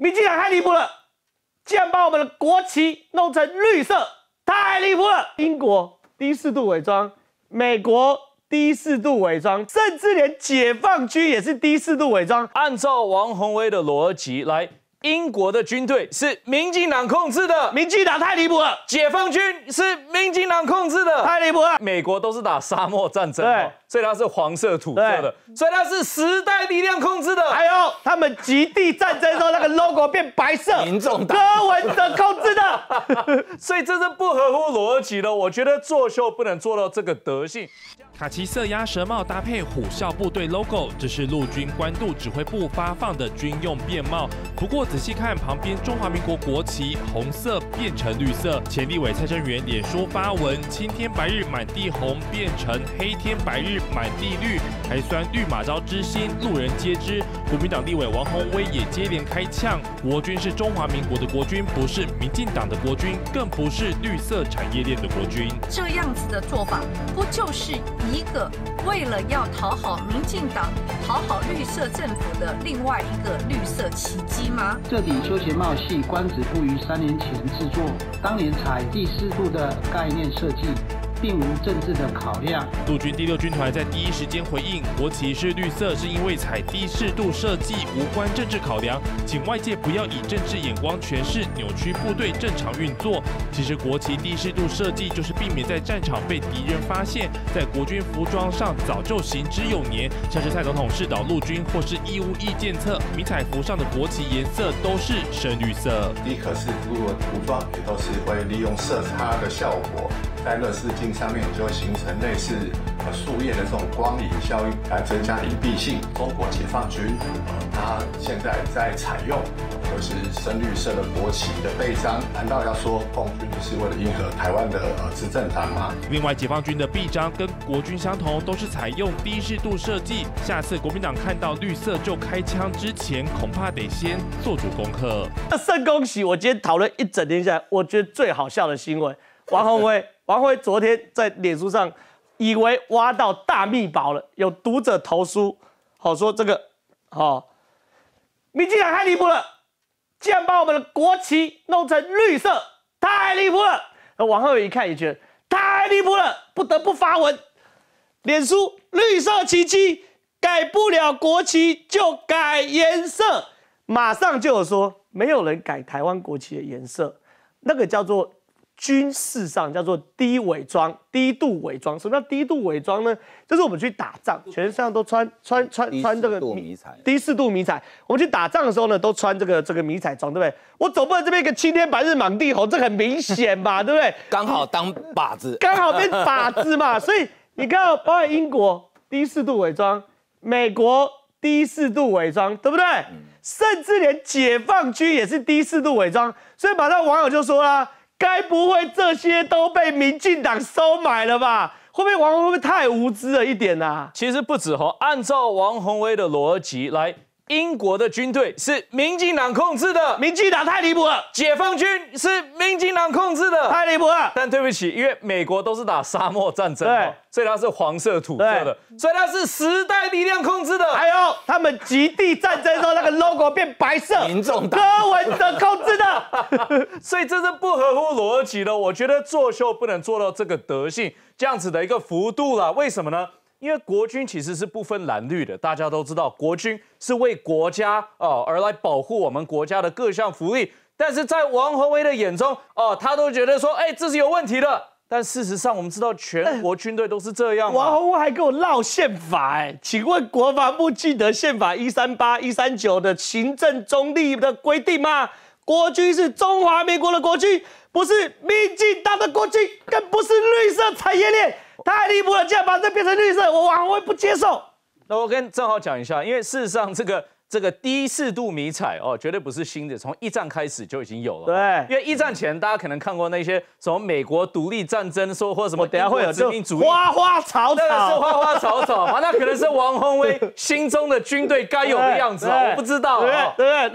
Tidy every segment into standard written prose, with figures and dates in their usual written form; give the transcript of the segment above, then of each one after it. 民进党太离谱了，竟然把我们的国旗弄成绿色，太离谱了！英国低四度伪装，美国低四度伪装，甚至连解放军也是低四度伪装。按照王宏威的逻辑来，英国的军队是民进党控制的，民进党太离谱了；解放军是民进党控制的，太离谱了。美国都是打沙漠战争，对，所以它是黄色土色的，所以它是时代力量控制的。还有他们极地战争之后，那个 logo 变白色，民众党柯文哲控制的，所以这是不合乎逻辑的。我觉得作秀不能做到这个德性。 卡其色鸭舌帽搭配虎啸部队 logo， 这是陆军官渡指挥部发放的军用便帽。不过仔细看旁边中华民国国旗红色变成绿色。前立委蔡正元脸书发文：青天白日满地红变成黑天白日满地绿，还酸绿马招之心路人皆知。国民党立委王宏威也接连开呛：国军是中华民国的国军，不是民进党的国军，更不是绿色产业链的国军。这样子的做法，不就是？ 一个为了要讨好民进党、讨好绿色政府的另外一个绿色奇迹吗？这顶休闲帽系官职部于3年前制作，当年采第四度的概念设计。 并无政治的考量。陆军第6军团在第一时间回应，国旗是绿色，是因为采低适度设计，无关政治考量，请外界不要以政治眼光诠释，扭曲部队正常运作。其实国旗低适度设计就是避免在战场被敌人发现，在国军服装上早就行之有年，像是蔡总统视导陆军或是义务役检测，迷彩服上的国旗颜色都是深绿色。一可是如果服装也都是会利用色差的效果，在乐视镜。 上面就会形成类似树叶的这种光影效应，来增加隐蔽性。中国解放军它现在在采用就是深绿色的国旗的背章，难道要说共军是为了迎合台湾的执政党吗？另外，解放军的臂章跟国军相同，都是采用低适度设计。下次国民党看到绿色就开枪之前，恐怕得先做足功课。那甚恭喜！我今天讨论一整天下来，我觉得最好笑的新闻，王宏威。王宏威昨天在脸书上以为挖到大秘宝了，有读者投书，好说这个，民进党太离谱了，竟然把我们的国旗弄成绿色，太离谱了。王宏威一看也觉得太离谱了，不得不发文，脸书绿色奇迹，改不了国旗就改颜色，马上就有说没有人改台湾国旗的颜色，那个叫做。 军事上叫做低伪装、低度伪装。什么叫低度伪装呢？就是我们去打仗，全身上都穿这个低四度迷彩。我们去打仗的时候呢，都穿这个迷彩装，对不对？我总不能这边一个青天白日满地红，这很明显吧，对不对？刚好当靶子，刚好变靶子嘛。所以你看，包括英国低四度伪装，美国低四度伪装，对不对？甚至连解放军也是低四度伪装。所以马上网友就说啦。 该不会这些都被民进党收买了吧？会不会王宏威太无知了一点啊？其实不止哦，按照王宏威的逻辑来，英国的军队是民进党控制的，民进党太离谱了；解放军是民进党控制的，太离谱了。但对不起，因为美国都是打沙漠战争，对，所以它是黄色土色的，所以它是时代力量控制的。还有他们极地战争之后，那个 logo 变白色，民众党柯文哲控制的。 所以这是不合乎逻辑的，我觉得作秀不能做到这个德性，这样子的一个幅度啦。为什么呢？因为国军其实是不分蓝绿的，大家都知道，国军是为国家而来保护我们国家的各项福利。但是在王宏威的眼中，他都觉得说，这是有问题的。但事实上，我们知道全国军队都是这样。王宏威还跟我绕宪法，请问国防部记得宪法138、139的行政中立的规定吗？ 国军是中华民国的国军，不是民进党的国军，更不是绿色产业链，太离谱了！竟然把这变成绿色，我王宏威不接受。那我跟正皓讲一下，因为事实上这个低适度迷彩绝对不是新的，从一战开始就已经有了。对，因为一战前大家可能看过那些什么美国独立战争说或者什么，等下会有殖民主义，花花草草，那个是花花草草嘛，那可能是王宏威心中的军队该有的样子啊，我不知道，对。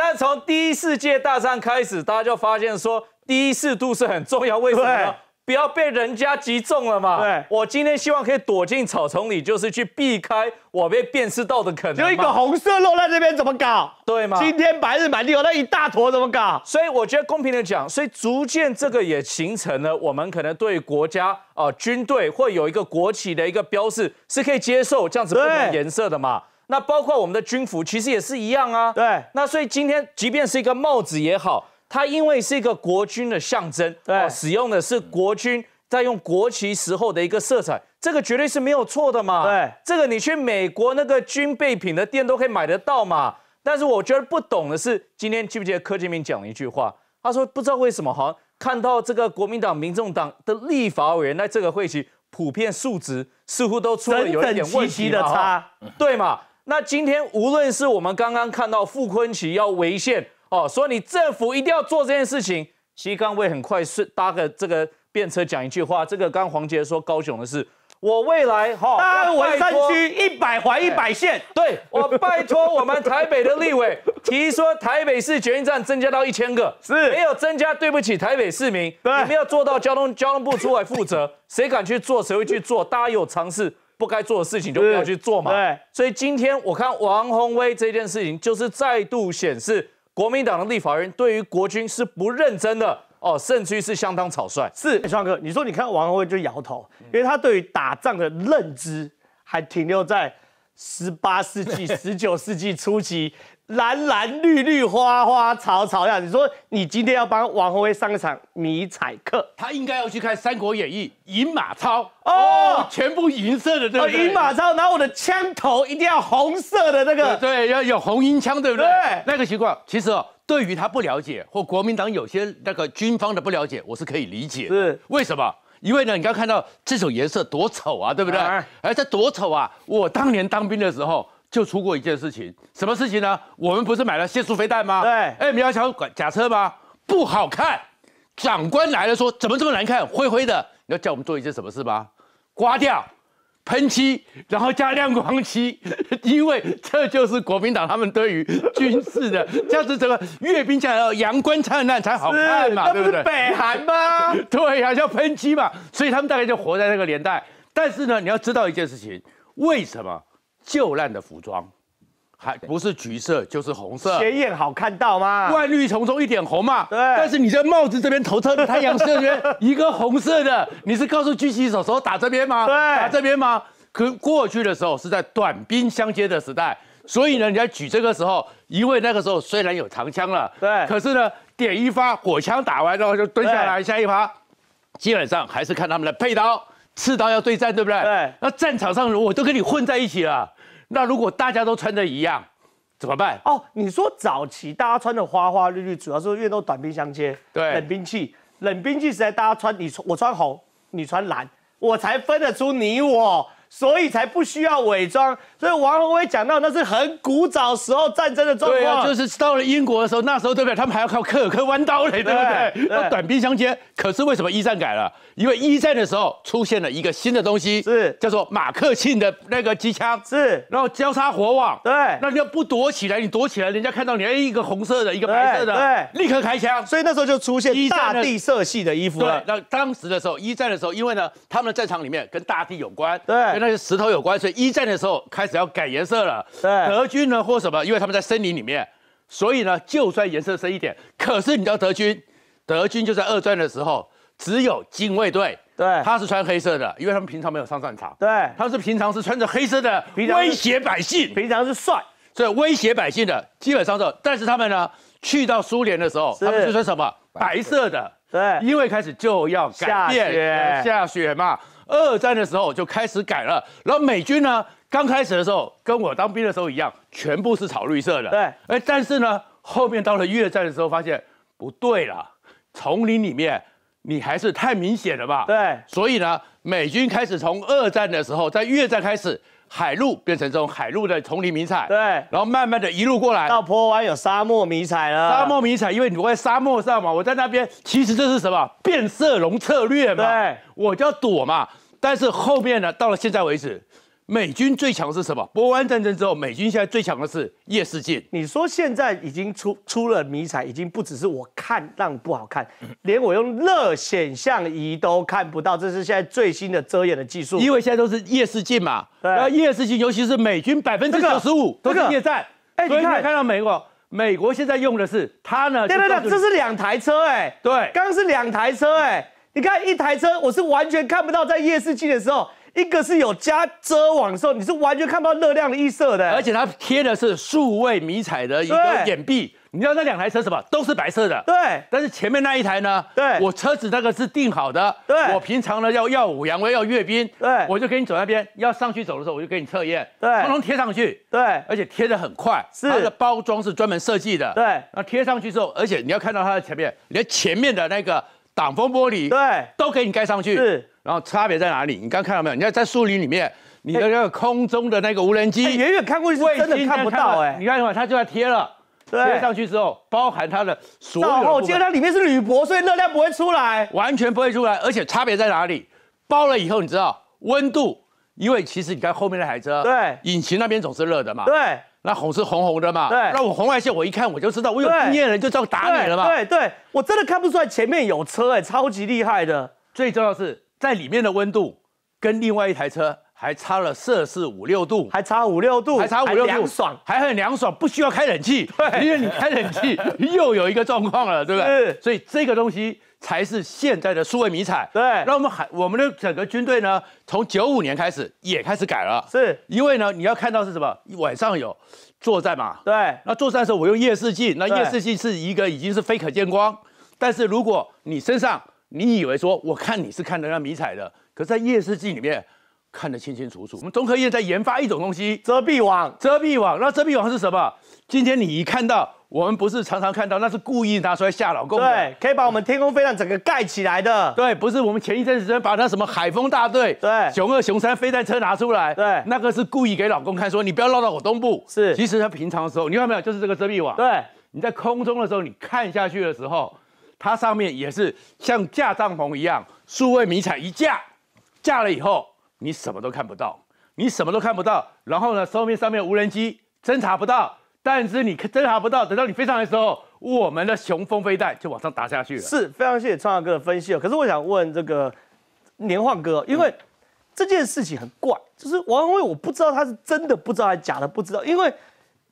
但从第一世界大战开始，大家就发现说，低适度是很重要。为什么呢？不要被人家击中了嘛。对，我今天希望可以躲进草丛里，就是去避开我被辨识到的可能。只有一个红色肉在这边，怎么搞？对吗？今天白日满地有那一大坨，怎么搞？所以我觉得公平的讲，所以逐渐这个也形成了我们可能对国家军队会有一个国旗的一个标示是可以接受这样子不同颜色的嘛。 那包括我们的军服，其实也是一样啊。对。那所以今天，即便是一个帽子也好，它因为是一个国军的象征，对、使用的是国军在用国旗时候的一个色彩，这个绝对是没有错的嘛。对。这个你去美国那个军备品的店都可以买得到嘛。但是我觉得不懂的是，今天记不记得柯建铭讲了一句话？他说不知道为什么，好像看到这个国民党、民众党的立法委员在这个会期普遍素质似乎都出了有一点问题的差，对嘛？ 那今天无论是我们刚刚看到傅崐萁要违宪哦，说你政府一定要做这件事情。其实刚我也很快是搭个这个便车讲一句话，这个刚黄杰说高雄的事，我未来大安文山区100环100县，对我拜托我们台北的立委提说台北市捷运站增加到1000个，是没有增加，对不起台北市民，你没有做到交通部出来负责，谁敢去做谁会去做，大家有尝试。 不该做的事情就不要去做嘛。对，所以今天我看王宏威这件事情，就是再度显示国民党的立法人对于国军是不认真的哦，甚至是相当草率。是，创哥，你说你看王宏威就摇头，因为他对于打仗的认知还停留在18世纪、19世纪初期，蓝蓝绿绿、花花草草样。你说你今天要帮王宏威上一场迷彩课，他应该要去看《三国演义》饮马超。 哦，全部银色的，对不对？银马超，然后我的枪头一定要红色的那个，对，要有红缨枪，对不对？对，那个情况，其实哦，对于他不了解或国民党有些那个军方的不了解，我是可以理解的。是为什么？因为呢，你刚看到这种颜色多丑啊，对不对？而这多丑啊！我当年当兵的时候就出过一件事情，什么事情呢？我们不是买了限速飞弹吗？对，哎，你要想假车吗？不好看。长官来了说，怎么这么难看，灰灰的？你要叫我们做一件什么事吗？ 刮掉，喷漆，然后加亮光漆，因为这就是国民党他们对于军事的，这样子整个阅兵下来阳光灿烂才好看嘛，对不对？北韩吗？对呀、啊，叫喷漆嘛，所以他们大概就活在那个年代。但是呢，你要知道一件事情，为什么旧烂的服装还不是橘色就是红色？鲜艳好看到吗？万绿丛中一点红嘛。对。但是你在帽子这边头侧太阳射边一个红色的。 你是告诉狙击手打这边吗？对，打这边吗？可过去的时候是在短兵相接的时代，所以呢，你要举这个时候，因为那个时候虽然有长枪了，对，可是呢，点一发火枪打完，然后就蹲下来下一发，基本上还是看他们的佩刀、刺刀要对战，对不对？对。那战场上我都跟你混在一起了，那如果大家都穿的一样，怎么办？哦，你说早期大家穿的花花绿绿，主要是因为都短兵相接，对，冷兵器时代大家穿我穿红。 你穿蓝，我才分得出你我，所以才不需要伪装。所以王宏威讲到那是很古早时候战争的状况，对啊，就是到了英国的时候，那时候对不对？他们还要靠科尔克弯刀嘞，对不对？要短兵相接。可是为什么一战改了？因为一战的时候出现了一个新的东西，是叫做马克沁的那个机枪，是，然后交叉火网，对，那你要不躲起来，你躲起来，人家看到你，哎，一个红色的，一个白色的，对，立刻开枪。所以那时候就出现大地色系的衣服了。对，那当时的时候，一战的。 时候，因为呢，他们的战场里面跟大地有关，对，跟那些石头有关，所以一战的时候开始要改颜色了。对，德军呢或什么，因为他们在森林里面，所以呢，就算颜色深一点，可是你知道德军就在二战的时候，只有禁卫队，对，他是穿黑色的，因为他们平常没有上战场，对，他们是平常是穿着黑色的，威胁百姓，平常是帅，所以威胁百姓的基本上是，但是他们呢，去到苏联的时候，他们就穿什么白色的。 对，因为开始就要改变下雪嘛。二战的时候就开始改了，然后美军呢，刚开始的时候跟我当兵的时候一样，全部是草绿色的。对，哎，但是呢，后面到了越战的时候，发现不对了，丛林里面你还是太明显了吧？对，所以呢，美军开始从二战的时候，在越战开始。 海陆变成这种海陆的丛林迷彩，对，然后慢慢的一路过来到坡湾有沙漠迷彩了。沙漠迷彩，因为你在沙漠上嘛，我在那边，其实这是什么变色龙策略嘛，对，我就要躲嘛。但是后面呢，到了现在为止，美军最强是什么？波湾战争之后，美军现在最强的是夜视镜。你说现在已经出了迷彩，已经不只是我看让不好看，连我用热显像仪都看不到，这是现在最新的遮掩的技术。因为现在都是夜视镜嘛，然后夜视镜，尤其是美军95%都是夜战。哎，你看到美国。 美国现在用的是它呢？对，这是2台车哎，对，刚刚是2台车哎。你看一台车，我是完全看不到在夜视镜的时候，一个是有加遮网的时候，你是完全看不到热量的异色的。而且它贴的是数位迷彩的一个眼壁，你知道那2台车什么都是白色的，对。但是前面那一台呢？对，我车子那个是定好的，对。我平常呢要耀武扬威，要阅兵，对，我就跟你走那边，要上去走的时候我就给你测验，对，通通贴上去。 对，而且贴得很快，是它的包装是专门设计的。对，那贴上去之后，而且你要看到它的前面，连前面的那个挡风玻璃，对，都给你盖上去。是，然后差别在哪里？你刚看到没有？你看在树林里面，你的那个空中的那个无人机，远远看过去真的看不到哎。你看嘛，它就要贴了，贴上去之后，包含它的所有的部分。我记得它里面是铝箔，所以热量不会出来，完全不会出来。而且差别在哪里？包了以后，你知道温度。 因为其实你看后面那台车，对，引擎那边总是热的嘛，对，那红是红红的嘛，对，那我红外线我一看我就知道，我有经验人就这样打你了嘛，对，我真的看不出来前面有车哎，超级厉害的。最重要是在里面的温度跟另外一台车还差了摄氏5、6度，还差5、6度，凉爽，还很凉爽，不需要开冷气，对，因为你开冷气又有一个状况了，对不对？所以这个东西。 才是现在的数位迷彩。对，那我们的整个军队呢，从95年开始也开始改了，是因为呢，你要看到是什么？晚上有作战嘛？对，那作战的时候我用夜视镜，那夜视镜是一个已经是非可见光，但是如果你身上你以为说我看你是看得到迷彩的，可是在夜视镜里面看得清清楚楚。我们中科院在研发一种东西，遮蔽网。那遮蔽网是什么？今天你一看到。 我们不是常常看到，那是故意拿出来吓老共的。对，可以把我们天空飞弹整个盖起来的。对，不是我们前一阵子把那什么海风大队、对，熊2、熊3飞弹车拿出来，对，那个是故意给老共看，说你不要绕到我东部。是，其实他平常的时候，你看到没有，就是这个遮蔽网。对，你在空中的时候，你看下去的时候，它上面也是像架帐篷一样，数位迷彩一架，架了以后你什么都看不到，你什么都看不到。然后呢，上面无人机侦察不到。 但是你侦查不到，等到你飞上来的时候，我们的雄风飞弹就往上打下去了。是非常谢谢创耀哥的分析哦。可是我想问这个年晃哥，因为这件事情很怪，就是王宏威我不知道他是真的不知道还是假的不知道，因为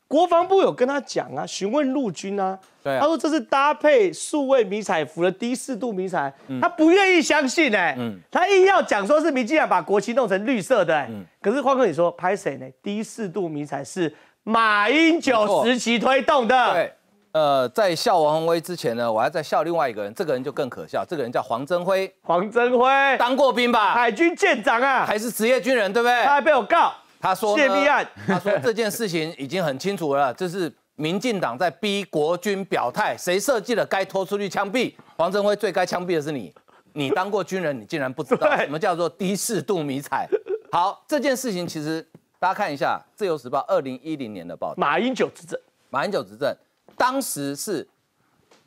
国防部有跟他讲啊，询问陆军啊，对啊，他说这是搭配数位迷彩服的低4度迷彩，他不愿意相信哎、他硬要讲说是民进党把国旗弄成绿色的哎、可是晃哥你说拍谁呢？低4度迷彩是。 马英九时期推动的。对，在笑王宏威之前呢，我还在笑另外一个人，这个人就更可笑，这个人叫黄征辉。黄征辉当过兵吧？海军舰长啊，还是职业军人，对不对？他还被我告，他说泄密案，他说这件事情已经很清楚了，这是民进党在逼国军表态，谁设计了该拖出去枪毙？黄征辉最该枪毙的是你，你当过军人，你竟然不知道什么叫做低4度迷彩。好，这件事情其实。 大家看一下《自由时报》2010年的报道，马英九执政，当时是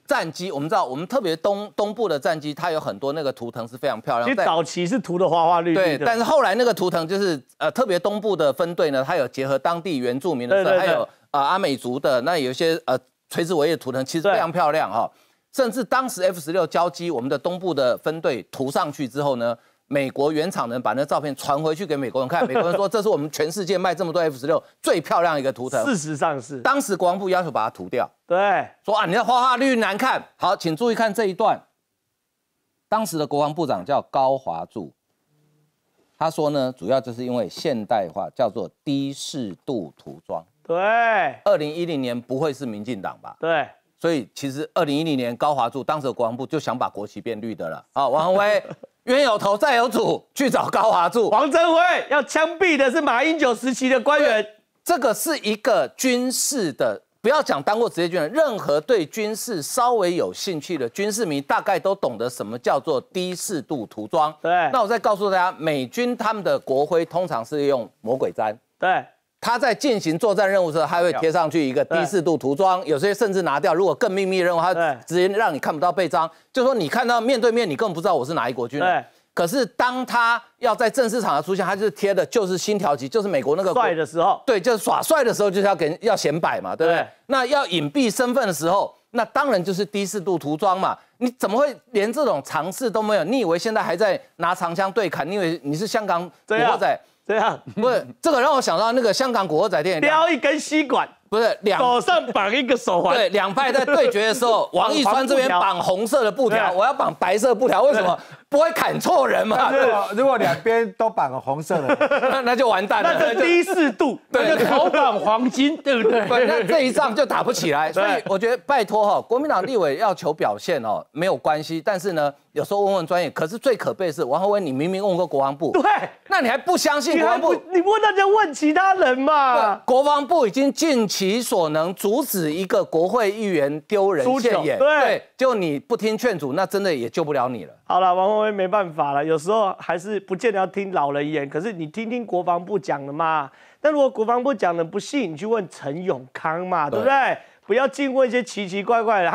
战机，我们知道，我们特别东部的战机，它有很多那个图腾是非常漂亮。其实早期是涂的花花绿绿的，对，但是后来那个图腾就是特别东部的分队呢，它有结合当地原住民的，对，还有阿美族的，那有一些垂直尾翼图腾，其实非常漂亮哈、哦。甚至当时 F-16交机，我们的东部的分队涂上去之后呢。 美国原厂人把那照片传回去给美国人看，美国人说这是我们全世界卖这么多 F-16最漂亮一个图腾。事实上是，当时国防部要求把它涂掉，对，说啊，你的花花绿难看。好，请注意看这一段，当时的国防部长叫高华柱，他说呢，主要就是因为现代化叫做低4度涂装。对，2010年不会是民进党吧？对。 所以其实2010年高华柱当时的国防部就想把国旗变绿的了。好、哦，王宏威冤有头债有主，去找高华柱。黄征辉要枪毙的是马英九时期的官员。这个是一个军事的，不要讲当过职业军人，任何对军事稍微有兴趣的军事迷，大概都懂得什么叫做低4度涂装。对。那我再告诉大家，美军他们的国徽通常是用魔鬼毡。对。 他在进行作战任务的时候，他会贴上去一个低4度涂装，有些甚至拿掉。如果更秘密任务，他直接让你看不到背章，就说你看到面对面，你根本不知道我是哪一国军人。可是当他要在正式场合出现，他就是贴的就是星条旗，就是美国那个帅的时候，对，就是耍帅的时候，就是要显摆嘛，对不对？那要隐蔽身份的时候，那当然就是低适度涂装嘛。你怎么会连这种尝试都没有？你以为现在还在拿长枪对砍？你以为你是香港古惑仔？对啊，不是这个让我想到那个香港古惑仔电影，叼一根吸管。 不是手上绑一个手环，对，两派在对决的时候，王一川这边绑红色的布条，我要绑白色布条，为什么不会砍错人嘛？如果两边都绑了红色的，那就完蛋了。那是低适度，对，头绑黄金，对不对？那这一仗就打不起来。所以我觉得拜托哈，国民党立委要求表现哦，没有关系，但是呢，有时候问问专业。可是最可悲的是，王宏威，你明明问过国防部，对，那你还不相信国防部？你问大家问其他人嘛？国防部已经近期 其所能阻止一个国会议员丢人现眼，对，就你不听劝阻，那真的也救不了你了。好了，王宏威没办法了，有时候还是不见得要听老人言，可是你听听国防部讲的嘛。但如果国防部讲的不信，你去问陈永康嘛，对不对？不要净问一些奇奇怪怪的。